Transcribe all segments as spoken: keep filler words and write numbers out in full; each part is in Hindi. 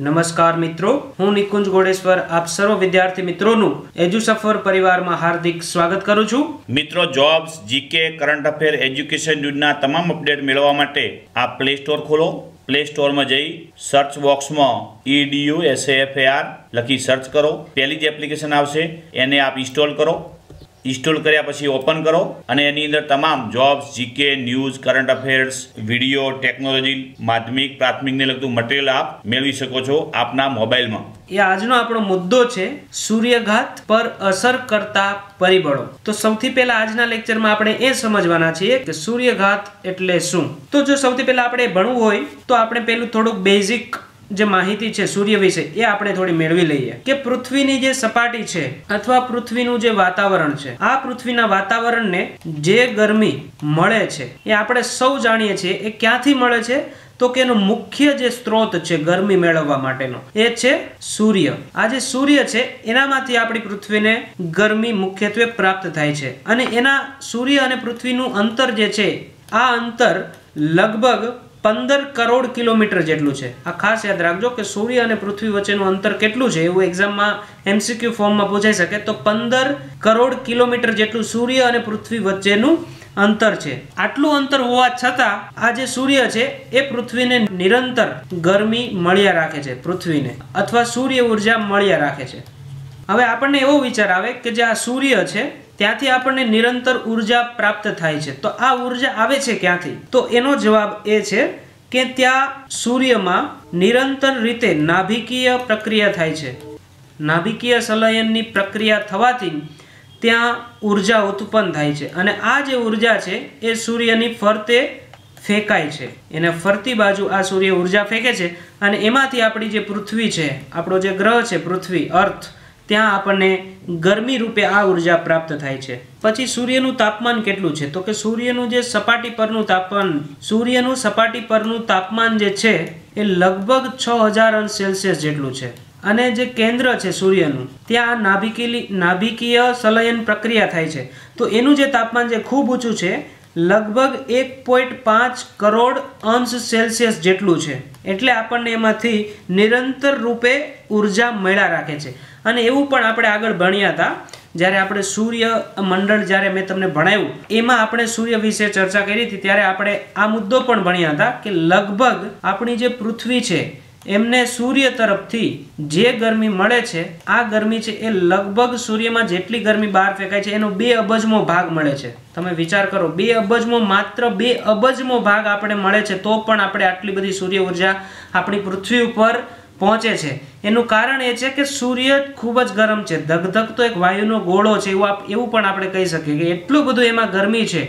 नमस्कार मित्रों, हूँ निकुंज गोड़ेश्वर आप सर्व विद्यार्थी मित्रों नु एजुसफर परिवार में हार्दिक स्वागत करू छू। मित्रों jobs, GK, current affair, education न्यूज़ना तमाम अपडेट मेळवा माटे आप प्ले स्टोर खोलो। प्ले स्टोर में जाई सर्च बॉक्स में E D U S A F A R लखी सर्च करो। पहली जी एप्लिकेशन आवशे एने आप इंस्टॉल करो। इंस्टॉल कर्या पछी ओपन करो अने एनी अंदर तमाम jobs, GK, news, current affairs, video, technology, माध्यमिक, प्राथमिक ने लगतुं मटेरियल आप मेळवी शको छो आपना मोबाइल में। ये आजनो आपणो मुद्दो छे सूर्यघात पर असर करता परिबळो। तो सौथी पहेला आजना लेक्चरमां आपणे ए समजवाना छे के सूर्यघात एटले शुं। तो जो सौथी पहेला आपणे भणवुं होय तो आपणे पहेलुं थोडुंक बेसिक जे माहिती छे सूर्य विषे ए आपणे थोड़ी मेळवी लईए के पृथ्वीनी जे सपाटी छे अथवा पृथ्वीनुं जे वातावरण छे, आ पृथ्वीना वातावरणने जे गरमी मळे छे ए आपणे सौ जाणीए छे ए क्यांथी मळे छे। तो के नो मुख्य जे स्रोत छे गरमी मेळववा माटेनो ए छे सूर्य। आ जे सूर्य छे एनामांथी आपणी पृथ्वीने गरमी मुख्यत्वे प्राप्त थाय छे अने एना सूर्य अने पृथ्वीनुं अंतर जे छे आ अंतर लगभग पंदर करोड़ किलोमीटर जेटलू छे। आ खास याद राखजो के सूर्य अने पृथ्वी वच्चेनुं अंतर केटलू छे एवुं एग्जाम में एमसीक्यू फॉर्म में पूछाई सके। तो पंदर करोड़ किलोमीटर जेटलू सूर्य अने पृथ्वी वच्चेनुं अंतर छे। आटलू अंतर होवा छतां आ जे सूर्य छे ए पृथ्वीने निरंतर गरमी मळ्या राखे छे, पृथ्वीने अथवा सूर्य ऊर्जा मळ्या राखे छे। हवे आपणने एवो विचार आवे के जे आ सूर्य छे त्याथी आपने निरंतर ऊर्जा प्राप्त थाय छे। तो आ ऊर्जा आवे छे क्यांथी? तो एनो जवाब ए छे के त्या सूर्य में निरंतर रीते नाभिकीय प्रक्रिया थाय छे। नाभिकीय संलयननी प्रक्रिया थवाथी त्या ऊर्जा उत्पन्न थाय छे अने आ जे ऊर्जा छे ए सूर्यनी फरते फेंकाय छे। एने फरती बाजू आ सूर्य ऊर्जा फेंके छे अने एमांथी आपणी जे पृथ्वी छे, आपणो जे ग्रह छे पृथ्वी अर्थ, त्यां आपने गरमी रूपे आ ऊर्जा प्राप्त थाय छे। पछी सूर्यनु तापमान केटलुं छे? तो के सूर्यनु जे सपाटी परनु तापमान सूर्यनु सपाटी परनु तापमान जे छे ए लगभग छ हज़ार अंश सेल्सियस जेटलुं छे अने जे केंद्र छे सूर्यनु त्यां नाभिकीय नाभिकीय संलयन प्रक्रिया थाय छे। तो एनु जे तापमान जे खूब ऊंचुं छे लगभग एक पॉइंट पाँच करोड़ अंश सेल्सियस जेटलू छे। एटले आपने एमांथी निरंतर रूपे ऊर्जा मेळा राखे छे। अने एवुं पण आपणे आगळ भण्या हता ज्यारे आपणे सूर्य मंडल ज्यारे मैं तमने भणाव्युं एमां आपणे सूर्य विषे चर्चा करी हती त्यारे आपणे आ मुद्दो पण भण्या हता के लगभग आपणी जे पृथ्वी छे एमने सूर्य तरफथी जे गरमी मळे छे आ गरमी छे ए लगभग सूर्यमां जेटली गरमी बहार फेंकाय छे एनो बे अबजमो भाग मळे छे। तमे विचार करो, बे अबजमो मात्र बे अबजमो भाग आपणे मळे छे तो पण आपणे आटली बधी सूर्य ऊर्जा आपणी पृथ्वी उपर पहोंचे छे। एनुं कारण ए छे के सूर्य खूब ज गरम छे। धगधग तो एक वायुनो गोळो छे एवुं आप एवुं पण आपणे कही शकीए के एटलुं बधुं एमां गरमी छे।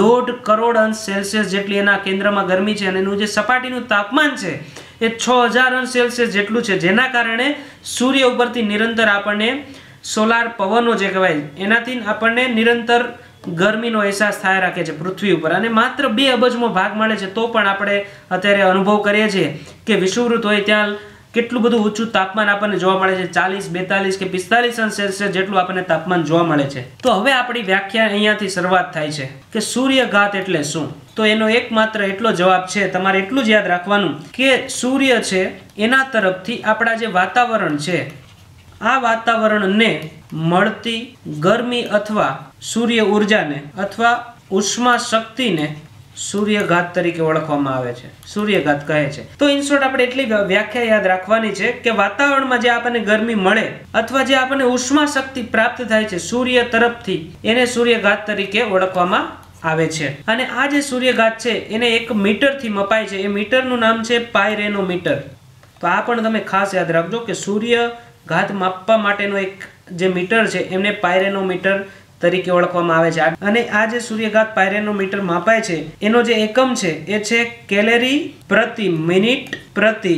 डेढ़ करोड़ अंश सेल्सियस जेटली एना केंद्रमा गरमी छे अने एनुं जे सपाटीनुं तापमान छे ए छ हज़ार अंश सेल्सियस जेटलू छे, जेना कारणे सूर्य उपरथी निरंतर आपणे सोलार पवनो जे कहेवाय एनाथी आपणे निरंतर गरमीनो अहसास थाय राखे छे पृथ्वी उपर अने मात्र बे अबजमो भाग मळे छे तो पण आपणे अत्યારે अनुभव करीए छीए के विषुववृत्त होय त्यां કેટલું બધું ઊંચું તાપમાન આપણને જોવા મળે છે। ચાલીસ, બેતાલીસ કે પિસ્તાલીસ અંશ સેલ્સિયસ જેટલું આપણને તાપમાન જોવા મળે છે। તો હવે આપણી વ્યાખ્યા અહીંયાથી શરૂઆત થાય છે કે સૂર્યઘાત એટલે શું? તો એનો એકમાત્ર એટલો જવાબ છે, તમારે એટલું જ યાદ રાખવાનું કે સૂર્ય છે એના તરફથી આપણા જે વાતાવરણ છે આ વાતાવરણને મળતી ગરમી અથવા સૂર્ય ઊર્જાને અથવા ઉષ્મા શક્તિને सूर्यघात तरीके ओळखवामां आवे छे, सूर्यघात कहे छे। तो इन शोर्ट आपणे एटली व्याख्या याद राखवानी छे के वातावरणमां जे आपणे गरमी मळे अथवा जे आपणे उष्मा शक्ति प्राप्त थाय छे सूर्य तरफथी एने सूर्यघात तरीके ओळखवामां आवे छे। अने आ जे सूर्यघात छे एने एक मीटरथी मपाय छे, ए मीटरनुं नाम छे पायरेनोमीटर। तो आ पण तमे खास याद राखजो के सूर्यघात मापवा माटेनो एक जे मीटर छे एने पायरेनोमीटर तरीके ओळखवामां आवे छे। अने आ जे सूर्यघात पायरेनोमीटर मापाय छे एनो जे एकम छे ए छे केलरी प्रति मिनिट प्रति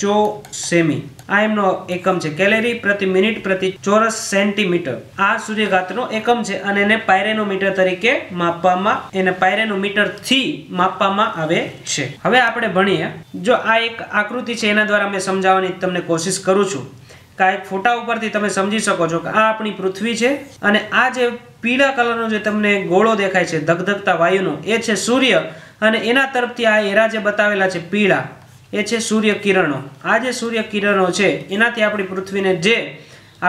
चौरस सेमी। आ एमनो एकम छे केलरी प्रति मिनिट प्रति चौरस सेंटीमीटर। आ सूर्यघातनो एकम छे अने एने पायरेनोमीटर तरीके मापवामां एने पायरेनोमीटर थी मापवामां आवे छे। हवे आपणे भणीए, जो आ एक आकृति छे एना द्वारा मैं समजावવાની તમને કોશિશ करूँ छूं। का एक फोटा उपरथी तमे समझी सको छो के आ आपणी पृथ्वी छे अने आ जे पीला कलरनो जे तमने गोळो देखाय छे धगधगता वायुनो ए छे सूर्य अने एना तरफथी आ एरा जे बतावेला छे पीला એ છે સૂર્ય કિરણો। આ જે સૂર્ય કિરણો છે એનાથી આપણી પૃથ્વીને જે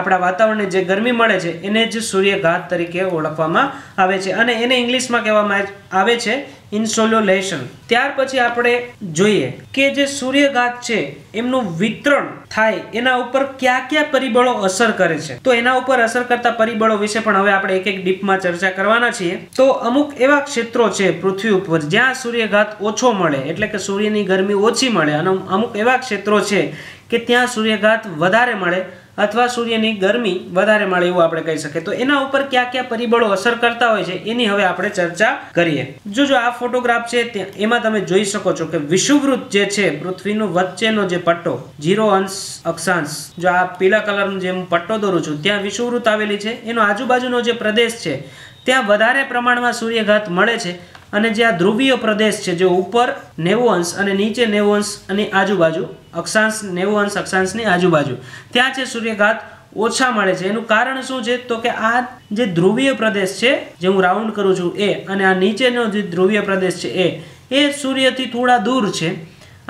આપણા વાતાવરણને જે ગરમી મળે છે એને જ સૂર્યઘાત તરીકે ઓળખવામાં આવે છે અને એને ઇંગ્લિશમાં કહેવામાં આવે છે ઇન્સોલ્યુલેશન। ત્યાર પછી આપણે જોઈએ કે જે સૂર્યઘાત છે એમનું વિતરણ થાય એના ઉપર કયા કયા પરિબળો અસર કરે છે, તો એના ઉપર અસર કરતા પરિબળો વિશે પણ હવે આપણે એક એક ડીપમાં ચર્ચા કરવાના છીએ। તો અમુક એવા ક્ષેત્રો છે પૃથ્વી ઉપર જ્યાં સૂર્યઘાત ઓછો મળે એટલે કે સૂર્યની ગરમી ઓછી મળે, અને અમુક એવા ક્ષેત્રો છે કે ત્યાં સૂર્યઘાત વધારે મળે अथवा सूर्यनी गर्मी वधारे मळे एवुं आपणे कही सके। तो एना उपर क्या क्या परिबळो असर करता होय छे एनी हवे आपणे चर्चा करीए। जो जो आ फोटोग्राफ छे एमां तमे जोई शको छो के विषुववृत्त जे छे पृथ्वीनो वच्चेनो जे पट्टो जीरो अंश अक्षांश, जो आ पीला कलरनो जे हुं पट्टो दोरूं छुं त्यां विषुववृत्त आवेली छे, एनो आजुबाजुनो जे प्रदेश छे त्यां वधारे प्रमाणमां सूर्यघात मळे छे। अने जे आ ध्रुवीय प्रदेश छे जो ऊपर नेवु अंश अने नीचे नेवु अंश अने आजुबाजू अक्षांश नेवु अंश अक्षांशनी आजुबाजू त्यां छे सूर्यघात ओछा मळे छे। एनुं कारण शुं छे तो के आ जे ध्रुवीय प्रदेश छे जे हुं राउंड करूं छुं ए अने आ नीचेनो जे ध्रुवीय प्रदेश छे ए ए सूर्यथी थोड़ा दूर छे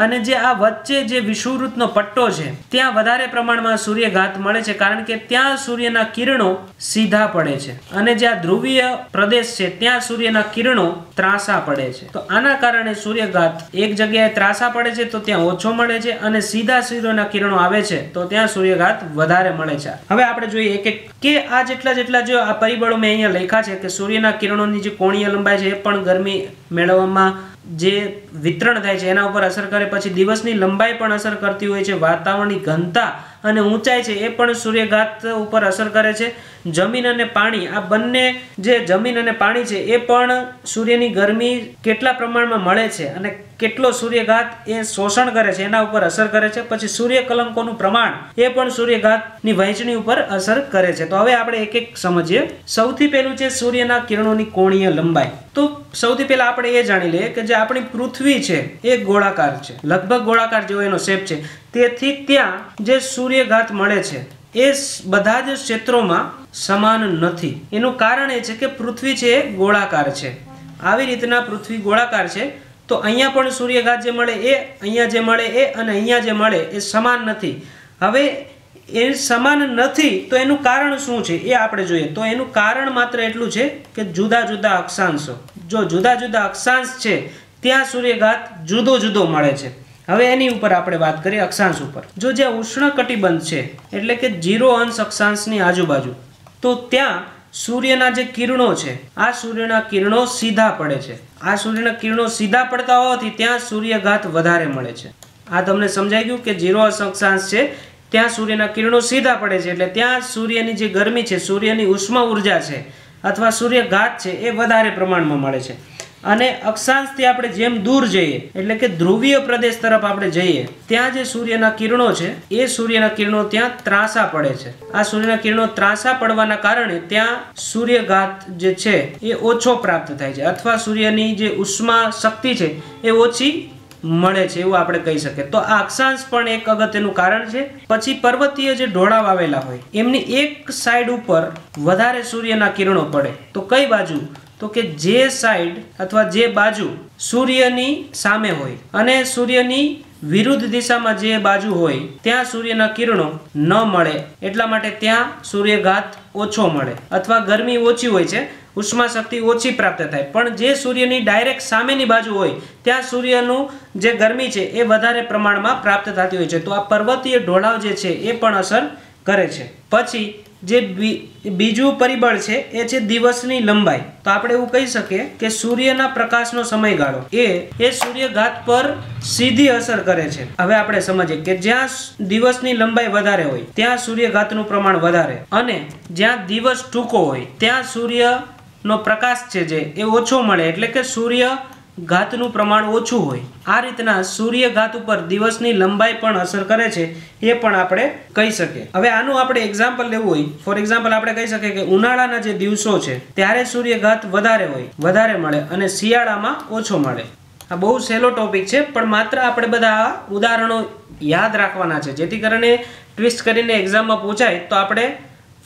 अने जे आ वच्चे जे विषुववृत्तनो पट्टो छे त्यां वधारे प्रमाणमां सूर्यघात मळे छे, कारण के त्यां सूर्यना किरणो सीधा पड़े छे अने जे आ ध्रुवीय प्रदेश छे त्यां सूर्यना किरणो त्रासा पड़े छे। तो आना कारणे सूर्यघात एक जग्याए त्रासा पड़े छे तो त्यां ओछो मळे छे अने सीधा सीधोना किरणो आवे छे तो त्यां सूर्यघात वधारे मळे छे। हवे आपणे जोईए एक एक के आ जेटला जेटला जो आ परिबळो मे अहींया लख्या छे के सूर्यना किरणोनी जे कोणीय लंबाई छे ए पण गरमी मेळववामां जे वितरण थाय छे एना उपर असर करे, पछी दिवसनी लंबाई पण असर करती होय छे, वातावरणनी घनता अने ऊंचाई छे ए पण सूर्यघात उपर असर करे छे। जमीन अने पाणी आ बंने जे जमीन अने पाणी छे ए पण सूर्यनी गरमी केटला प्रमाणमां मळे छे अने केटलो सूर्यघात ए शोषण करे छे एना उपर असर करे छे। पछी सूर्यकलंकोनुं प्रमाण ए पण सूर्यघातनी वहेंचणी उपर असर करे छे। तो हवे आपणे एक एक समजीए। सौथी पहेलुं छे सूर्यना किरणोनी कोणीय लंबाई। तो सौथी पहेला आपणे ए जाणी लઈએ કે જે આપણી પૃથ્વી છે એ ગોળાકાર છે, લગભગ ગોળાકાર જેવો એનો શેપ છે, તેથી ત્યાં જે સૂર્યઘાત મળે છે એ બધા જ ક્ષેત્રોમાં સમાન નથી। એનું કારણ એ છે કે પૃથ્વી છે એ ગોળાકાર છે, આવી રીતના પૃથ્વી ગોળાકાર છે તો અહીંયા પણ સૂર્યઘાત જે મળે એ અહીંયા જે મળે એ અને અહીંયા જે મળે એ સમાન નથી। હવે એ સમાન નથી તો એનું કારણ શું છે એ આપણે જોઈએ। તો એનું કારણ માત્ર એટલું છે કે જુદા જુદા અક્ષાંશો, जो जुदा जुदा अक्षांश है त्यां सूर्यघात जुदो जुदो मळे छे। हवे एनी उपर आपणे वात करीए अक्षांश उपर। जो जे उष्णकटिबंध छे एटले के जीरो अंश अक्षांशनी आजुबाजू तो त्यां सूर्यना जे किरणों छे आ सूर्यना किरणों सीधा पड़े छे, आ सूर्यना किरणों सीधा पड़ता होवाथी त्यां सूर्यघात वधारे मळे छे। आ तमने समजाई गयुं के जीरो अंश अक्षांश छे त्यां सूर्यना किरणों सीधा पड़े छे एटले त्यां सूर्यनी जे गरमी छे सूर्यनी उष्मा ऊर्जा छे अथवा सूर्यघात है ये वधारे प्रमाण में मळे छे। अने अक्षांशथी आपणे जेम दूर जाइए एटले के ध्रुवीय प्रदेश तरफ आपणे जाइए त्यां जे सूर्यना किरणों छे ए सूर्यना किरणों त्यां त्रासा पड़े छे। आ सूर्यना किरणों त्रासा पड़वाना कारणे त्यां सूर्यघात जे छे ए ओछो प्राप्त थाय छे अथवा सूर्यनी जे उष्मा शक्ति छे ए ओछी मळे छे एवुं आपणे कही सके। तो आ अक्षांश पण एक अगत्यनुं कारण छे। पछी पर्वतीय जे ढोळाव आवेला होय एमनी एक साइड उपर वधारे सूर्यना किरणो पड़े, तो कई बाजू तो के जे साइड अथवा जे बाजू सूर्यनी सामे होय अने सूर्यनी विरुद्ध दिशामां जे बाजू होय त्यां सूर्यना किरणो न मळे एटला माटे त्यां सूर्यघात ओछो मळे अथवा गरमी ओછી होय छे, उष्मा शक्ति ओछी प्राप्त थाय। पण जे सूर्यनी डायरेक्ट सामेनी बाजू होय त्यां सूर्यनु जे गरमी छे ए वधारे प्रमाणमां प्राप्त थती होय छे। तो आ पर्वतीय ढोळाव जे छे ए पण असर करे छे। पछी जे बी, बीजू परिबळ छे ए छे दिवसनी लंबाई। तो आपणे एवुं कही सकीए के सूर्यना प्रकाशनो समयगाळो ए ए सूर्यघात पर सीधी असर करे छे। हवे आपणे समजीए के ज्यां दिवसनी लंबाई वधारे होय त्यां सूर्यघातनुं प्रमाण वधारे अने ज्यां दिवस टूंको होय त्यां सूर्य નો પ્રકાશ છે જે એ ઓછો મળે એટલે કે સૂર્યઘાતનું પ્રમાણ ઓછું હોય। આ રીતના સૂર્યઘાત ઉપર દિવસની લંબાઈ પણ અસર કરે છે એ પણ આપણે કહી શકીએ। હવે આનું આપણે એક્ઝામ્પલ લેવું હોય, ફોર એક્ઝામ્પલ આપણે કહી શકીએ કે ઉનાળાના જે દિવસો છે ત્યારે સૂર્યઘાત વધારે હોય વધારે મળે અને શિયાળામાં ઓછો મળે। આ બહુ સહેલો ટોપિક છે પણ માત્ર આપણે બધા ઉદાહરણો યાદ રાખવાના છે જેથી કરીને ટ્વિસ્ટ કરીને એક્ઝામમાં પૂછાય તો આપણે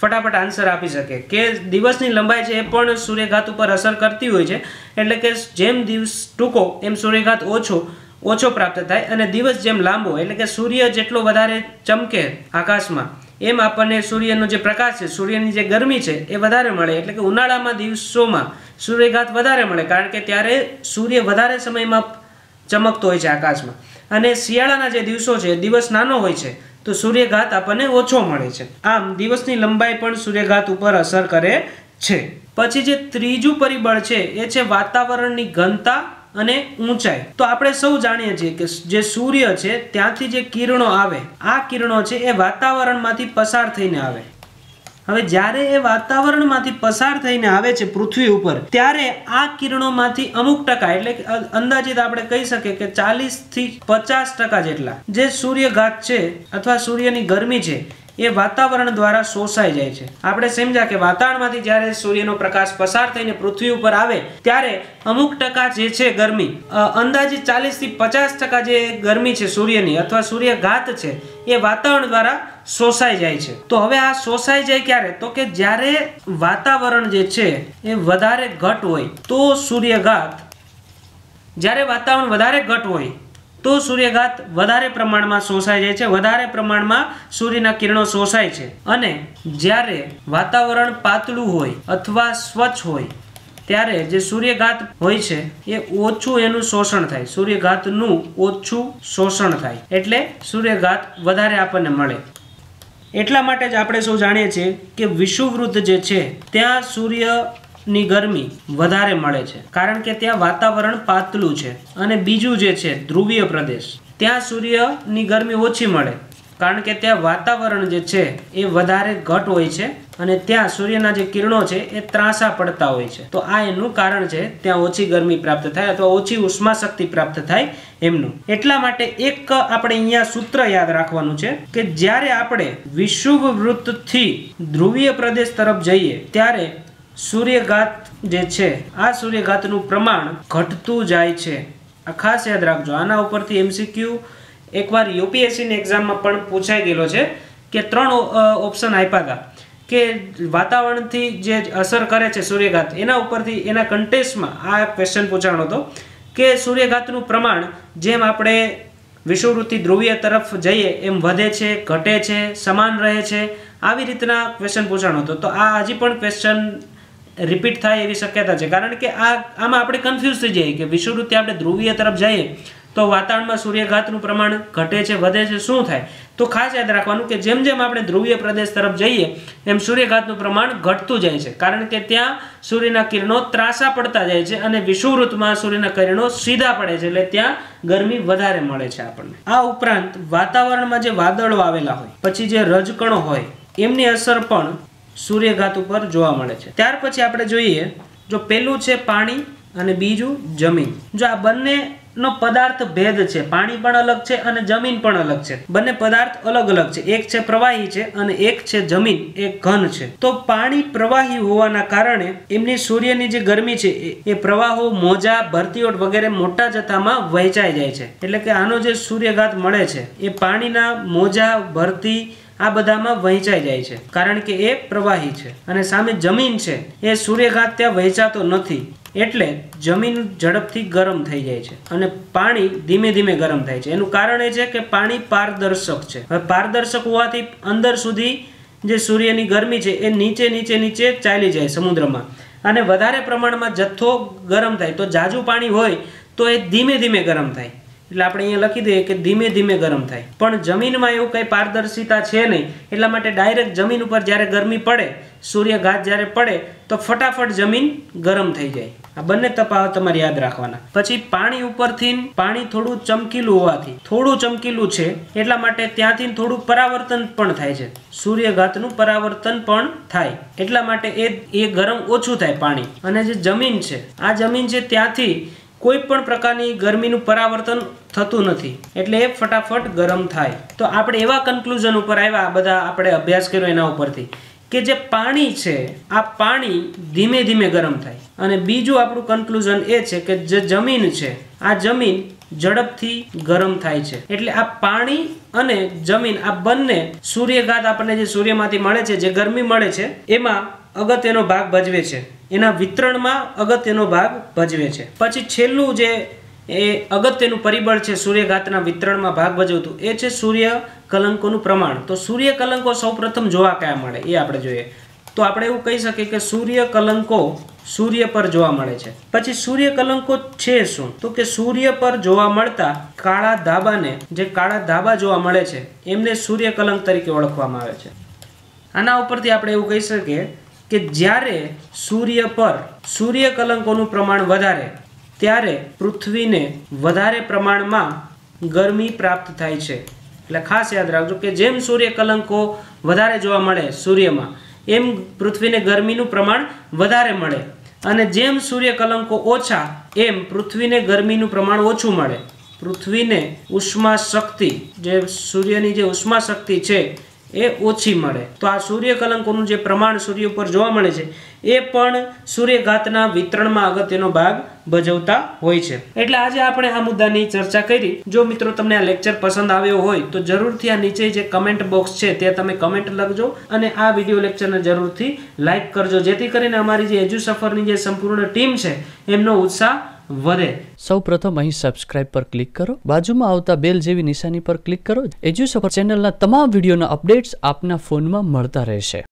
फटाफट आंसर आपी सके के दिवसनी लंबाई छे ए पण सूर्यघात पर असर करती होय छे एटले के जेम दिवस टूको एम सूर्यघात ओछो ઓછો પ્રાપ્ત થાય અને દિવસ જેમ લાંબો એટલે કે સૂર્ય જેટલો વધારે ચમકે આકાશમાં એમ આપણને સૂર્યનો જે પ્રકાશ છે સૂર્યની જે ગરમી છે એ વધારે મળે એટલે કે ઉનાળામાં દિવસોમાં સૂર્યઘાત વધારે મળે કારણ કે ત્યારે સૂર્ય વધારે સમયમાં ચમકતો હોય છે આકાશમાં અને શિયાળાના જે દિવસો છે દિવસ નાનો હોય છે તો સૂર્યઘાત આપણને ઓછો મળે છે આમ દિવસની લંબાઈ પણ સૂર્યઘાત ઉપર અસર કરે છે। પછી જે ત્રીજું પરિબળ છે એ છે વાતાવરણની ઘનતા અને ઊંચાઈ। તો આપણે સૌ જાણીએ છીએ કે જે સૂર્ય છે ત્યાંથી જે કિરણો આવે આ કિરણો છે એ વાતાવરણમાંથી પસાર થઈને આવે। હવે જ્યારે એ વાતાવરણમાંથી પસાર થઈને આવે છે પૃથ્વી ઉપર ત્યારે આ કિરણોમાંથી અમુક ટકા એટલે અંદાજિત આપણે કહી શકીએ કે ચાલીસ થી પચાસ ટકા જેટલા જે સૂર્યઘાત છે અથવા સૂર્યની ગરમી છે ये वातावरण द्वारा शोषाई जाय छे। आपणे समज्या के वातावरणमांथी ज्यारे सूर्यनो प्रकाश पसार थईने पृथ्वी उपर आवे त्यारे अमुक टका जे छे गरमी अंदाजे चालीस थी पचास टका जे गरमी छे सूर्यनी अथवा सूर्यघात छे ये वातावरण द्वारा शोषाई जाय छे। तो हवे आ शोषाई जाय क्यारे तो के ज्यारे वातावरण जे छे ए वधारे घट होय तो सूर्यघात, ज्यारे वातावरण वधारे घट होय तो सूर्यघात वधारे प्रमाण में शोषाई जाय छे, वधारे प्रमाण में सूर्यना किरणों शोषाय छे अने ज्यारे वातावरण पातळुं होय अथवा स्वच्छ होय त्यारे जे सूर्यघात होय छे ए ओछुं एनुं शोषण थाय, सूर्यघातनुं ओछुं शोषण थाय एटले सूर्यघात वधारे आपणने मळे। एटला माटे ज आपणे सौ जाणीए छीए के विषुववृत्त जे छे त्यां सूर्य नी गर्मी वधारे मळे छे कारण के त्यां वातावरण पातळू छे अने बीजू जे छे ध्रुवीय प्रदेश त्यां सूर्यनी गर्मी ओછી मळे कारण के त्यां वातावरण जे छे ए वधारे घट होय छे अने त्यां सूर्यना जे किरणों छे ए त्रासा पड़ता होय छे। तो आ एनुं कारण छे त्यां ओછી गर्मी प्राप्त थाय अथवा ओછી उष्मा शक्ति प्राप्त थाय एमनुं। एटला माटे एक आपणे अहींया सूत्र याद राखवानुं छे के ज्यारे आपणे विषुववृत्तथी ध्रुवीय प्रदेश तरफ जईए त्यारे सूर्यघात जे छे आ सूर्यघातनुं प्रमाण घटतुं जाय छे। आ खास याद राखजो, आना उपरथी एमसीक्यू एकवार यूपीएससी नी एक्जाम मां पण पूछाई गेलो छे के त्रण ऑप्शन आप्या हता के वातावरणथी जे असर करे छे सूर्यघात एना उपरथी एना कंटेस्टमां आ क्वेश्चन पूछाणो हतो के सूर्यघातनुं प्रमाण जेम आपणे विषुववृत्ति ध्रुवीय तरफ जईए एम वधे छे, घटे छे, समान रहे छे, आवी रीतना क्वेश्चन पूछाणो हतो। तो आ हजी पण क्वेश्चन रिपीट थाय एवी शक्यता छे कारण के आ आमां आपणे कन्फ्यूज थई जईए के विषुववृत्ति आपणे ध्रुवीय तरफ जईए तो वातावरणमां सूर्यघातनुं प्रमाण घटे छे, वधे छे, शुं थाय? तो खास याद राखवानुं के जेम जेम आपणे ध्रुवीय प्रदेश तरफ जईए एम सूर्यघातनुं प्रमाण घटतुं जाय छे कारण के त्यां सूर्यना किरणों त्रासा पड़ता जाय छे अने विषुववृत्तमां सूर्यना किरणों सीधा पड़े छे एटले त्यां गरमी वधारे मळे छे आपणने। आ उपरांत वातावरणमां जे वादळो आवेला होय पछी जे रजकणो होय एमनी असर पण सूर्यघात पर जोवा मळे छे। त्यार पछी आपणे जोईए जो पहेलुं छे पाणी अने बीजुं जमीन। जो आ बंने नो पदार्थ भेद छे, पाणी पण अलग छे अने जमीन पण अलग छे, बंने पदार्थ अलग अलग छे, एक छे प्रवाही छे अने एक छे जमीन, एक घन छे। तो पाणी प्रवाही होवाना कारणे एमनी सूर्यनी जे गरमी छे ए प्रवाहो मोजा भरतीओट वगैरे मोटा जथामां वहेंचाई जाय छे एटले के आनो जे सूर्यघात मळे छे ए पाणीना मोजा भरती आ बधामां वहेंचाई जाय छे कारण के ए प्रवाही छे अने सामे जमीन छे ए सूर्यघात त्यां वहेंचातो नथी एटले जमीन झड़पथी गरम थई जाय छे अने पाणी धीमे धीमे गरम थाय छे। एनुं कारण ए छे के पाणी पारदर्शक छे। हवे पारदर्शक होवाथी अंदर सुधी जे सूर्यनी गरमी छे ए नीचे नीचे नीचे चाली जाय समुद्रमां अने वधारे प्रमाणमां जथ्थो गरम थाय। तो जाजू पाणी होय तो ए धीमे धीमे गरम थाय एटले आपणे अहींया लखी दઈએ के धीमे धीमे गरम थाय। पण जमीनमां एवुं कांई पारदर्शिता छे नहीं एटला माटे डायरेक्ट जमीन उपर ज्यारे गरमी पड़े, सूर्यघात ज्यारे पड़े तो फटाफट जमीन गरम थई जाय। आ बंने तपा तमारे याद राखवाना। पछी पाणी उपरथी पाणी थोड़ुं चमकीलुं होवाथी, थोड़ुं चमकीलुं छे एटला माटे त्यांथी थोड़ुं परावर्तन पण थाय छे, सूर्यघातनुं परावर्तन पण थाय एटला माटे ए ए गरम ओछुं थाय पाणी। अने जे जमीन छे आ जमीन छे त्यांथी कोईपण प्रकारनी गरमीनुं परावर्तन थतुं नथी एटले ए फटाफट गरम थाय। तो आपणे एवा कन्क्लूजन उपर आव्या, बधा आपणे अभ्यास कर्यो एना उपरथी के जे पाणी छे आ पाणी धीमे धीमे गरम थाय अने बीजुं आपणुं कन्क्लूजन ए छे के जे जमीन छे आ जमीन झड़पथी गरम थाय छे एटले आ पाणी अने जमीन आ बंने सूर्यघात आपणे जे सूर्यमांथी मळे छे जे गरमी मळे छे एमां अगत्यनो भाग भजवे छे, एना वितरणमां अगत्यनो भाग भजवे छे। पछी छेल्लुं जे ए अगत्यनु परिबळ छे सूर्यघातना वितरणमां भाग भजवतुं ए छे सूर्य कलंकोनुं प्रमाण। तो सूर्य कलंको सौप्रथम जोवा क्या मळे ए आपणे जोईए। तो आपणे एवुं कही शकीए के सूर्य कलंको सूर्य पर जोवा मळे छे। पछी सूर्य कलंको छे शुं? तो के सूर्य पर जोवा मळता काळा धाबाने जे काळा धाबा जोवा मळे छे एमने सूर्य कलंक तरीके ओळखवामां आवे छे। आना उपरथी आपणे एवुं कही शकीए के ज्यारे सूर्य पर सूर्य कलंकोनुं प्रमाण वधारे त्यारे पृथ्वी ने वधारे प्रमाण में गर्मी प्राप्त थाय छे। एटले खास याद राखजो के जेम सूर्य कलंको वधारे जोवा मळे सूर्य में एम पृथ्वी ने गर्मी नु प्रमाण वधारे मळे अने जेम सूर्य कलंको ओछा एम पृथ्वी ने गर्मी नु प्रमाण ओछू मळे। पृथ्वी ने उष्मा शक्ति जे सूर्य नी जे उष्मा शक्ति छे ए ओछी मळे। तो आ सूर्य कलंकोनुं जे प्रमाण सूर्य पर जोवा मळे छे ए पण सूर्यघातना वितरणमां अगत्यनो भाग भजवता होय छे। एटले आज आपणे आ मुद्दानी चर्चा करी। जो मित्रों तमने आ लेक्चर पसंद आव्यो होय तो जरूरथी आ नीचे जे कमेंट बॉक्स छे त्यां तमे कमेंट लखजो अने आ विडियो लेक्चरने जरूरथी लाइक करजो जेथी करीने अमारी जे एज्यु सफरनी जे संपूर्ण टीम छे एमनो उत्साह વધે। સૌપ્રથમ અહીં સબસ્ક્રાઇબ પર ક્લિક કરો, બાજુમાં આવતા બેલ જેવી નિશાની પર ક્લિક કરો। એજ્યુસફર ચેનલના તમામ વિડીયોના અપડેટ્સ આપના ફોનમાં મળતા રહેશે।